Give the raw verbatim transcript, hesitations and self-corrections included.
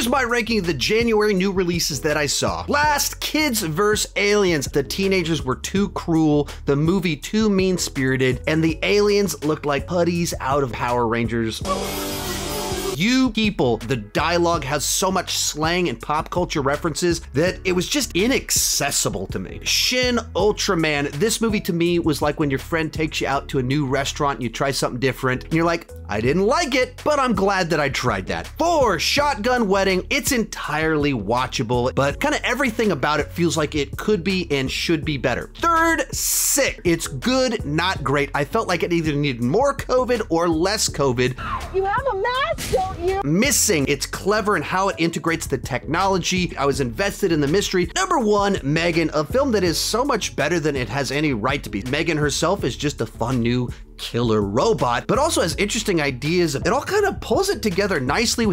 here's my ranking of the January new releases that I saw. Last, Kids versus Aliens. The teenagers were too cruel, the movie too mean-spirited, and the aliens looked like putties out of Power Rangers. You People, the dialogue has so much slang and pop culture references that it was just inaccessible to me. Shin Ultraman, this movie to me was like when your friend takes you out to a new restaurant and you try something different and you're like, I didn't like it, but I'm glad that I tried that. Four, Shotgun Wedding, it's entirely watchable, but kind of everything about it feels like it could be and should be better. Third, Sick, it's good, not great. I felt like it either needed more COVID or less COVID. You have a mask, don't you? Missing, it's clever in how it integrates the technology. I was invested in the mystery. Number one, M3GAN, a film that is so much better than it has any right to be. M3GAN herself is just a fun new killer robot, but also has interesting ideas. It all kind of pulls it together nicely with